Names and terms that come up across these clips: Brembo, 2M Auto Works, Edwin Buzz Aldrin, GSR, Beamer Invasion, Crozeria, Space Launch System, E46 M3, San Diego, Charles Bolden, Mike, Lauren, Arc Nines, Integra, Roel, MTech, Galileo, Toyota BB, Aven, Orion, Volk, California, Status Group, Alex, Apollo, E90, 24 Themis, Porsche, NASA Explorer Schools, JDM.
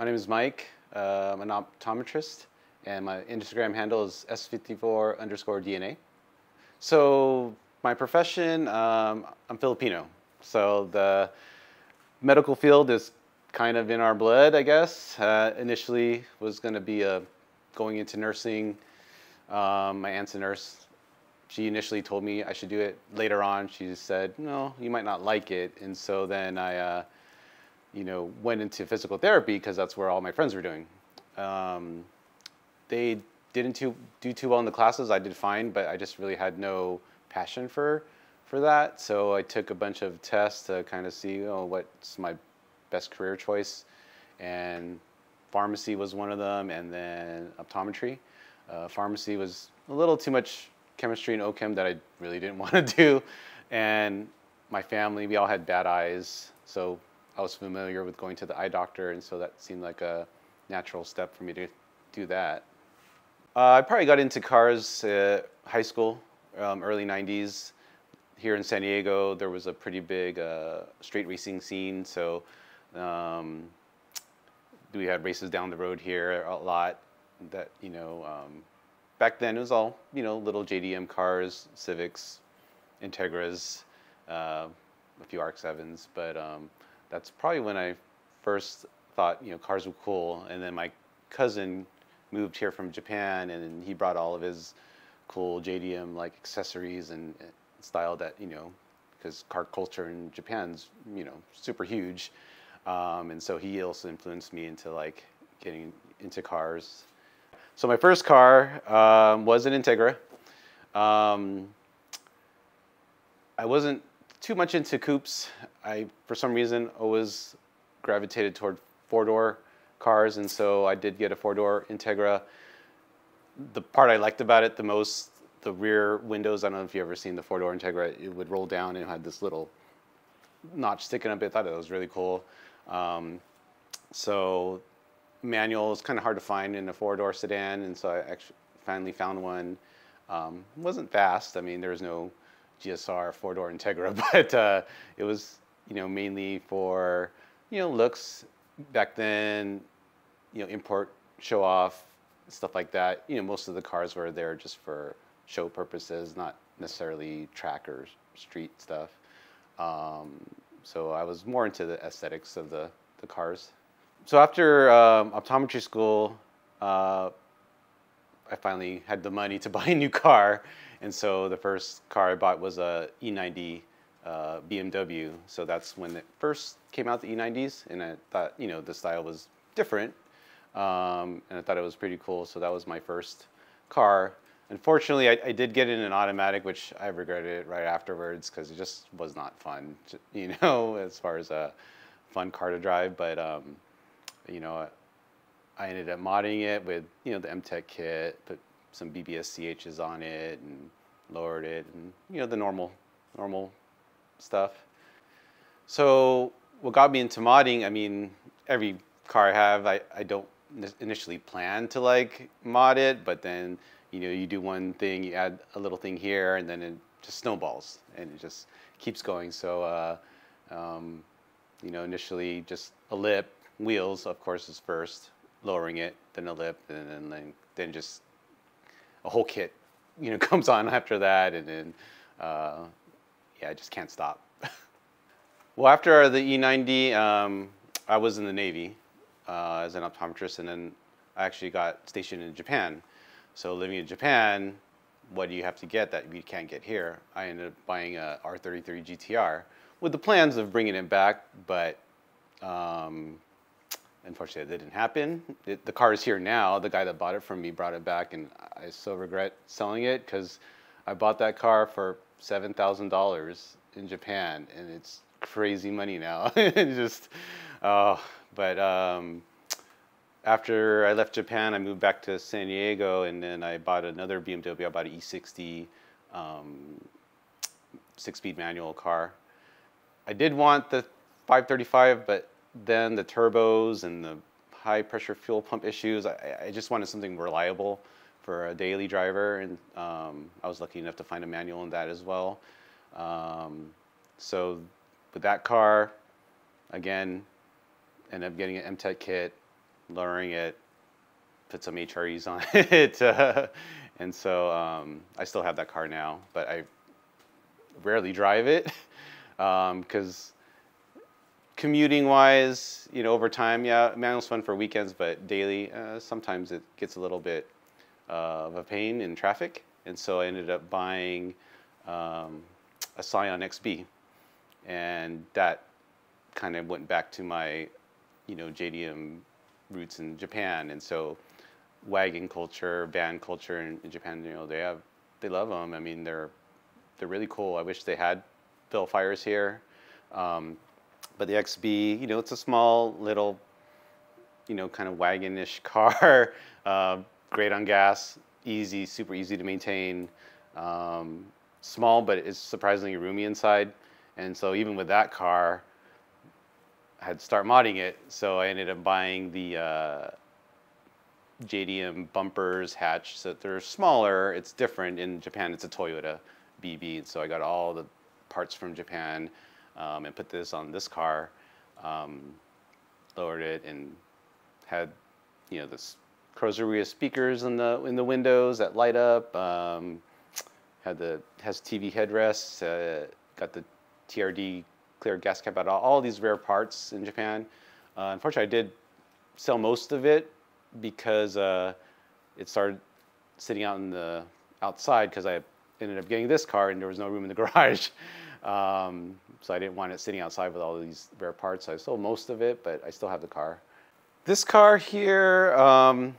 My name is Mike. I'm an optometrist, and my Instagram handle is s54_DNA. So my profession, I'm Filipino. So the medical field is kind of in our blood, I guess. Initially was going to be going into nursing. My aunt's a nurse. She initially told me I should do it. Later on, she said, no, you might not like it. And so then I went into physical therapy because that's where all my friends were doing. They didn't do too well in the classes. I did fine, but I just really had no passion for that. So I took a bunch of tests to kind of see, oh, what's my best career choice. And pharmacy was one of them, and then optometry. Pharmacy was a little too much chemistry and ochem that I really didn't want to do. And my family, we all had bad eyes. So I was familiar with going to the eye doctor, and so that seemed like a natural step for me to do that. I probably got into cars high school, early 90s. Here in San Diego, there was a pretty big street racing scene, so we had races down the road here a lot. That, back then it was all, little JDM cars, Civics, Integras, a few Arc7s, but that's probably when I first thought, cars were cool. And then my cousin moved here from Japan, and he brought all of his cool JDM like accessories and style that, because car culture in Japan's, super huge. And so he also influenced me into like getting into cars. So my first car was an Integra. I wasn't too much into coupes. I, for some reason, always gravitated toward four-door cars, and so I did get a four-door Integra. The part I liked about it the most, the rear windows, I don't know if you've ever seen the four-door Integra, it would roll down and it had this little notch sticking up. I thought that was really cool. So manual is kind of hard to find in a four-door sedan, and so I actually finally found one. It wasn't fast. I mean, there was no GSR four-door Integra, but it was, mainly for, looks. Back then, import, show off, stuff like that. Most of the cars were there just for show purposes, not necessarily track or street stuff. So I was more into the aesthetics of the cars. So after optometry school, I finally had the money to buy a new car, and so the first car I bought was a E90 BMW. So that's when it first came out, the E90s, and I thought, the style was different, and I thought it was pretty cool. So that was my first car. Unfortunately, I did get in an automatic, which I regretted right afterwards because it just was not fun, as far as a fun car to drive. But I ended up modding it with, the MTech kit, put some BBSCHs on it and lowered it and, the normal stuff. So what got me into modding, I mean, every car I have, I don't initially plan to like mod it, but then, you do one thing, you add a little thing here, and then it just snowballs and it just keeps going. So, initially just a lip, wheels, of course, is first. Lowering it, then a lip, and then just a whole kit, comes on after that, and then, I just can't stop. Well, after the E90, I was in the Navy as an optometrist, and then I actually got stationed in Japan. So living in Japan, what do you have to get that we can't get here? I ended up buying a R33 GTR with the plans of bringing it back, but unfortunately, that didn't happen. The car is here now. The guy that bought it from me brought it back, and I so regret selling it because I bought that car for $7,000 in Japan, and it's crazy money now. After I left Japan, I moved back to San Diego, and then I bought another BMW. I bought an E60 six-speed manual car. I did want the 535, but then the turbos and the high pressure fuel pump issues, I just wanted something reliable for a daily driver, and I was lucky enough to find a manual in that as well. So with that car, again, ended up getting an MTech kit, lowering it, put some HREs on it, and so I still have that car now, but I rarely drive it because commuting-wise, you know, over time, yeah, manual's fun for weekends, but daily, sometimes it gets a little bit of a pain in traffic, and so I ended up buying a Scion XB, and that kind of went back to my, you know, JDM roots in Japan, and so wagon culture, van culture in Japan, you know, they love them. I mean, they're really cool. I wish they had Bill Fires here. But the XB, you know, it's a small little, you know, kind of wagon-ish car, great on gas, easy, super easy to maintain, small, but it's surprisingly roomy inside. And so even with that car, I had to start modding it. So I ended up buying the JDM bumpers, hatch, so they're smaller, it's different. In Japan, it's a Toyota BB, and so I got all the parts from Japan. And put this on this car, lowered it, and had, you know, this Crozeria speakers in the windows that light up. Has TV headrests. Got the TRD clear gas cap out. All these rare parts in Japan. Unfortunately, I did sell most of it because it started sitting out in the outside because I ended up getting this car and there was no room in the garage. So I didn't want it sitting outside with all these rare parts. So I sold most of it, but I still have the car. This car here, a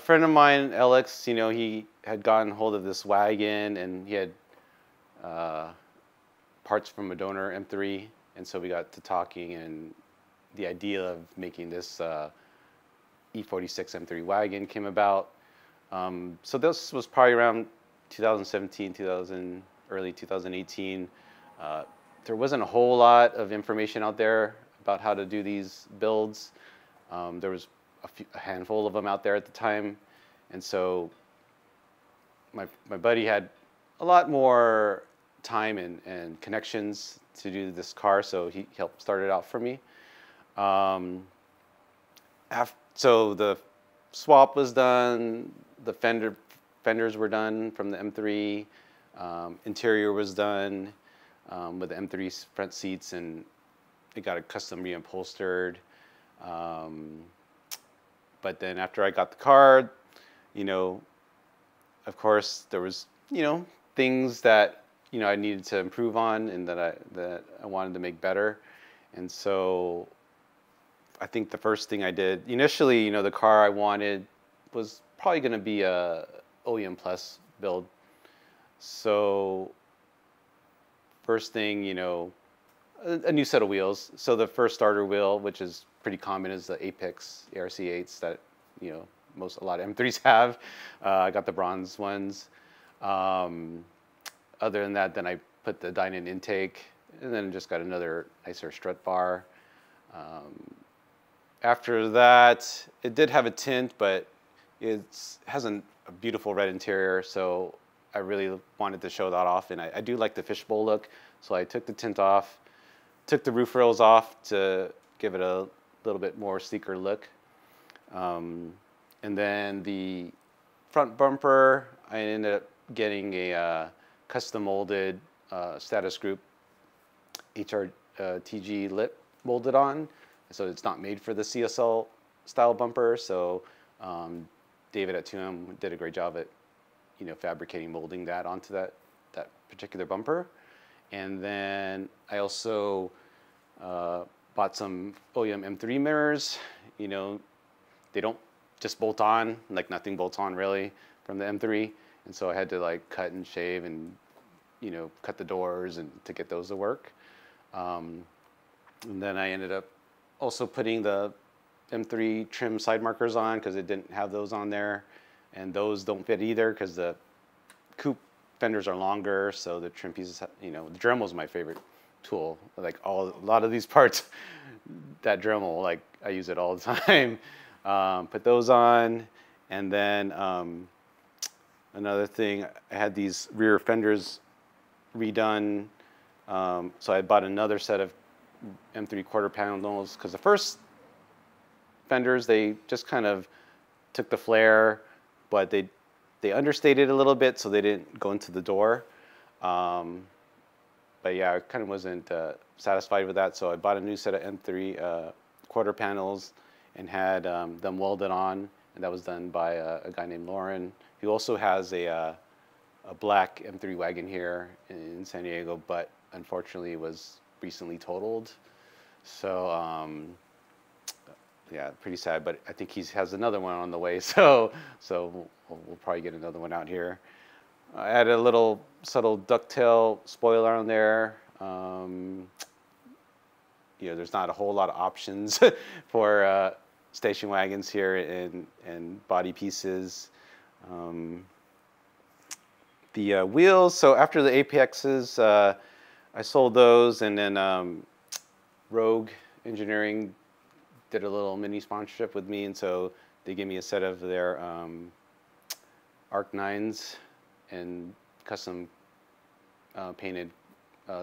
friend of mine, Alex, you know, he had gotten hold of this wagon and he had parts from a donor M3. And so we got to talking, and the idea of making this E46 M3 wagon came about. So this was probably around 2017, early 2018. There wasn't a whole lot of information out there about how to do these builds. There was a handful of them out there at the time, and so my buddy had a lot more time and connections to do this car, so he helped start it out for me. So the swap was done, the fenders were done from the M3. Interior was done with the M3 front seats, and it got a custom reupholstered. But then after I got the car, you know, of course there was, you know, things that, you know, I needed to improve on and that I wanted to make better. And so I think the first thing I did initially, you know, the car I wanted was probably going to be a OEM Plus build. So first thing, you know, a new set of wheels. So the first starter wheel, which is pretty common, is the Apex ARC8s that, you know, a lot of M3s have. I got the bronze ones. Other than that, then I put the Dinan intake, and then just got another nicer strut bar. After that, it did have a tint, but it has a beautiful red interior, so I really wanted to show that off, and I do like the fishbowl look, so I took the tint off, took the roof rails off to give it a little bit more sleeker look. And then the front bumper, I ended up getting a custom molded Status Group HRTG lip molded on, so it's not made for the CSL style bumper, so David at 2M did a great job at, you know, fabricating, molding that onto that particular bumper. And then I also bought some OEM M3 mirrors. You know, they don't just bolt on, like nothing bolts on really from the M3. And so I had to like cut and shave and, you know, cut the doors and to get those to work. And then I ended up also putting the M3 trim side markers on because it didn't have those on there. And those don't fit either because the coupe fenders are longer, so the trim pieces, you know, the Dremel is my favorite tool. Like a lot of these parts, that Dremel, like I use it all the time. Put those on, and then another thing, I had these rear fenders redone, so I bought another set of M3 quarter panels because the first fenders, they just kind of took the flare, but they understated a little bit, so they didn't go into the door. But yeah, I kind of wasn't satisfied with that, so I bought a new set of M3 quarter panels and had them welded on, and that was done by a guy named Lauren, who also has a black M3 wagon here in San Diego, but unfortunately it was recently totaled. So yeah, pretty sad, but I think he has another one on the way, so we'll probably get another one out here. I had a little subtle ducktail spoiler on there. You know, there's not a whole lot of options for station wagons here and body pieces. The wheels, so after the Apexes, I sold those, and then Rogue Engineering did a little mini sponsorship with me, and so they gave me a set of their Arc Nines and custom painted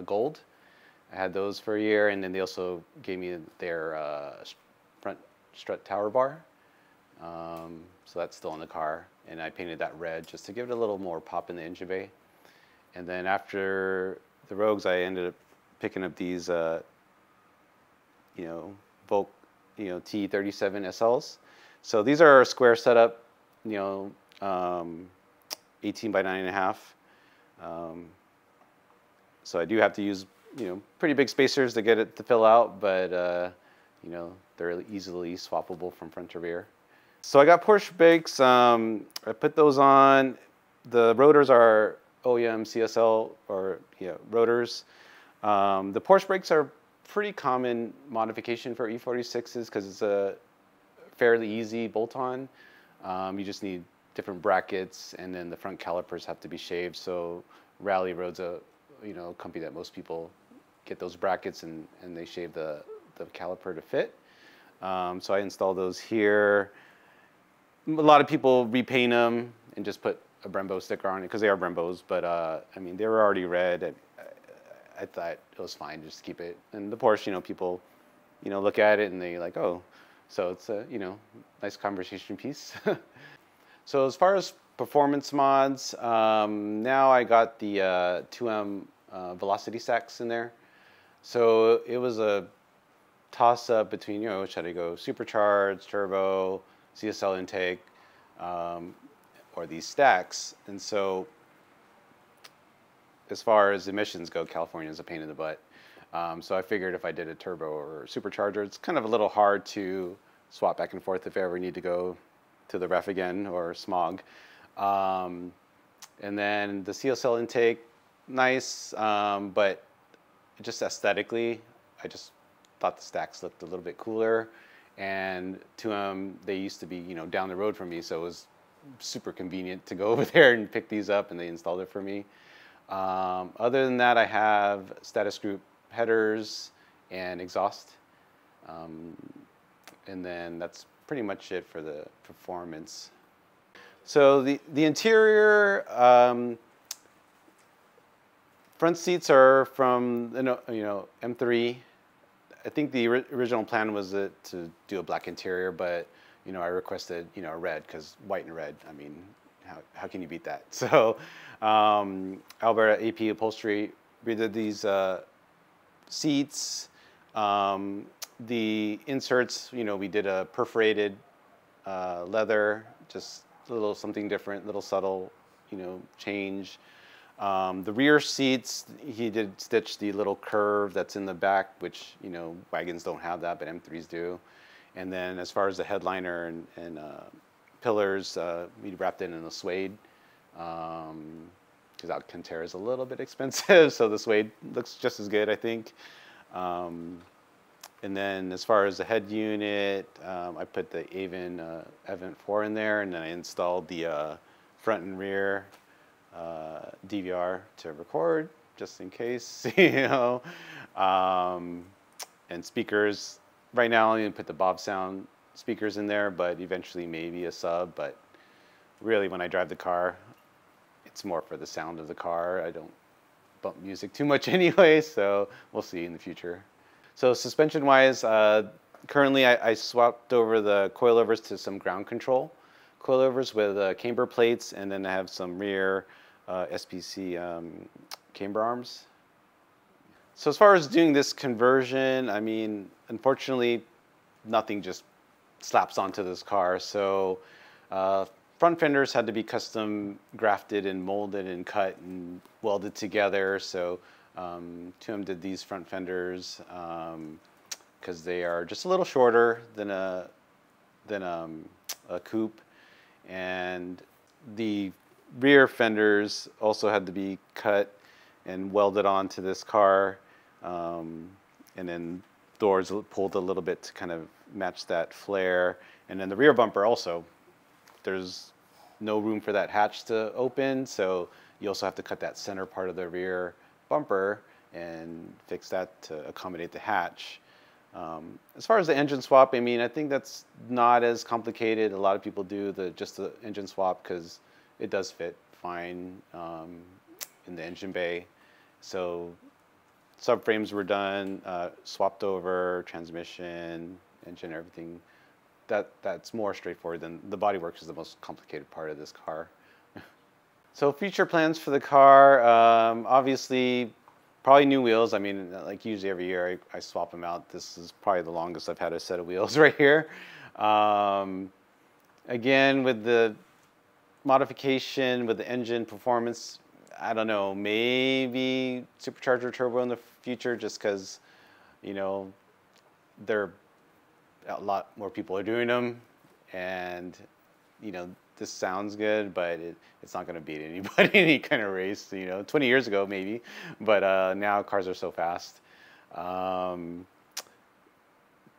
gold. I had those for a year, and then they also gave me their front strut tower bar. So that's still in the car, and I painted that red just to give it a little more pop in the engine bay. And then after the Rogues, I ended up picking up these, you know, Volk, you know, T37 SLs. So these are a square setup, you know, 18 by 9.5. So I do have to use, you know, pretty big spacers to get it to fill out, but you know, they're easily swappable from front to rear. So I got Porsche brakes. I put those on. The rotors are OEM CSL or, you know, rotors. The Porsche brakes are pretty common modification for E46s because it's a fairly easy bolt-on. You just need different brackets, and then the front calipers have to be shaved. So Rally Road's a, you know, company that most people get those brackets and they shave the caliper to fit. So I installed those here. A lot of people repaint them and just put a Brembo sticker on it because they are Brembos, but I mean, they were already red, and I thought it was fine just to keep it. And the Porsche, you know, people, you know, look at it and they like, oh, so it's a, you know, nice conversation piece. So as far as performance mods, now I got the 2M velocity stacks in there. So it was a toss-up between, you know, should I go supercharged, turbo, CSL intake, or these stacks. And so as far as emissions go, California is a pain in the butt. So I figured if I did a turbo or supercharger, it's kind of a little hard to swap back and forth if I ever need to go to the ref again or smog. And then the CSL intake, nice, but just aesthetically, I just thought the stacks looked a little bit cooler. And 2M, they used to be, you know, down the road from me, so it was super convenient to go over there and pick these up, and they installed it for me. Other than that, I have Status Group headers and exhaust. And then that's pretty much it for the performance. So the interior, front seats are from, you know, M3. I think the original plan was to do a black interior, but, you know, I requested, you know, a red, because white and red, I mean, how can you beat that? So Alberta AP Upholstery redid these seats. The inserts, you know, we did a perforated leather, just a little something different, little subtle, you know, change. The rear seats, he did stitch the little curve that's in the back, which, you know, wagons don't have that, but M3s do. And then as far as the headliner and pillars, we wrapped it in a suede, because Alcantara is a little bit expensive, so the suede looks just as good, I think. And then as far as the head unit, I put the Aven Aven 4 in there, and then I installed the front and rear DVR to record, just in case, you know. And speakers, right now I only put the Bob sound speakers in there, but eventually maybe a sub, but really when I drive the car, it's more for the sound of the car. I don't bump music too much anyway, so we'll see in the future. So suspension-wise, currently I swapped over the coilovers to some ground control coilovers with camber plates, and then I have some rear SPC camber arms. So as far as doing this conversion, I mean, unfortunately, nothing just slaps onto this car. So front fenders had to be custom grafted and molded and cut and welded together. So Tim did these front fenders because they are just a little shorter than a coupe, and the rear fenders also had to be cut and welded onto this car, and then doors pulled a little bit to kind of match that flare. And then the rear bumper also, there's no room for that hatch to open, so you also have to cut that center part of the rear bumper and fix that to accommodate the hatch. As far as the engine swap, I mean, I think that's not as complicated. A lot of people do just the engine swap because it does fit fine in the engine bay. So subframes were done, swapped over, transmission, engine, everything. That's more straightforward than the bodywork is the most complicated part of this car. So future plans for the car, obviously, probably new wheels. I mean, like usually every year I swap them out. This is probably the longest I've had a set of wheels right here. Again, with the modification, with the engine performance, I don't know, maybe supercharger turbo in the future, just because, you know, a lot more people are doing them. And, you know, this sounds good, but it's not going to beat anybody in any kind of race, you know, 20 years ago maybe, but now cars are so fast.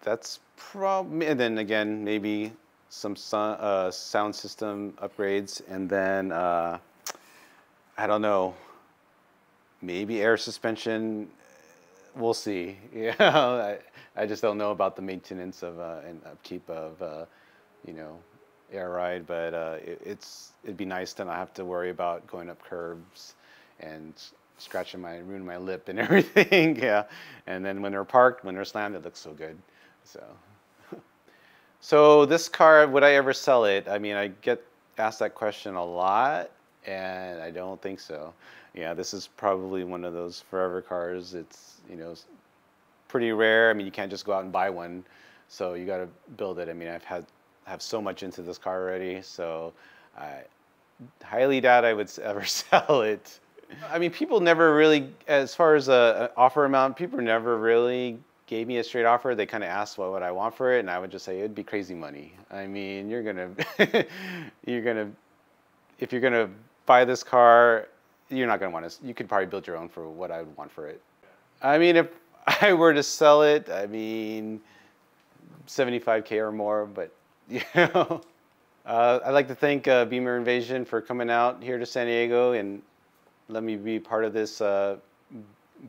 That's probably, and then again, maybe some sound system upgrades, and then, I don't know, maybe air suspension, we'll see. Yeah, I just don't know about the maintenance of and upkeep of, you know, air ride, but it'd be nice to not have to worry about going up curves and scratching my, ruining my lip and everything. Yeah, and then when they're parked, when they're slammed, it looks so good. So, so this car, would I ever sell it? I mean, I get asked that question a lot, and I don't think so. Yeah, this is probably one of those forever cars. It's, you know, pretty rare. I mean, you can't just go out and buy one, so you got to build it. I mean, I have so much into this car already, so I highly doubt I would ever sell it. I mean, people never really, as far as an offer amount, people never really gave me a straight offer. They kind of asked what would I want for it, and I would just say it'd be crazy money. I mean, if you're gonna buy this car, you're not gonna want to. You could probably build your own for what I would want for it. I mean, if I were to sell it, I mean, 75K or more, but. You know, I'd like to thank Beamer Invasion for coming out here to San Diego and let me be part of this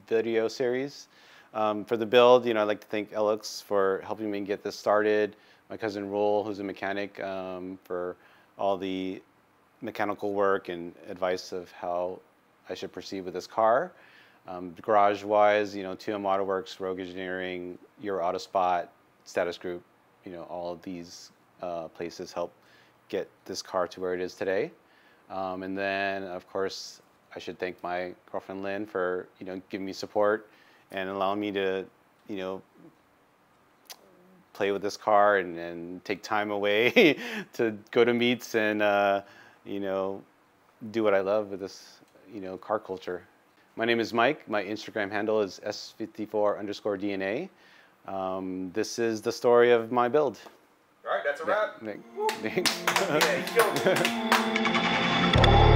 video series. For the build, you know, I'd like to thank Alex for helping me get this started, my cousin Roel, who's a mechanic, for all the mechanical work and advice of how I should proceed with this car. Garage-wise, you know, 2M Auto Works, Rogue Engineering, Your Auto Spot, Status Group, you know, all of these places help get this car to where it is today. And then, of course, I should thank my girlfriend Lynn for, you know, giving me support and allowing me to, you know, play with this car and take time away to go to meets and, you know, do what I love with this, you know, car culture. My name is Mike. My Instagram handle is S54_DNA. This is the story of my build. All right, that's a wrap. Nick. Yeah,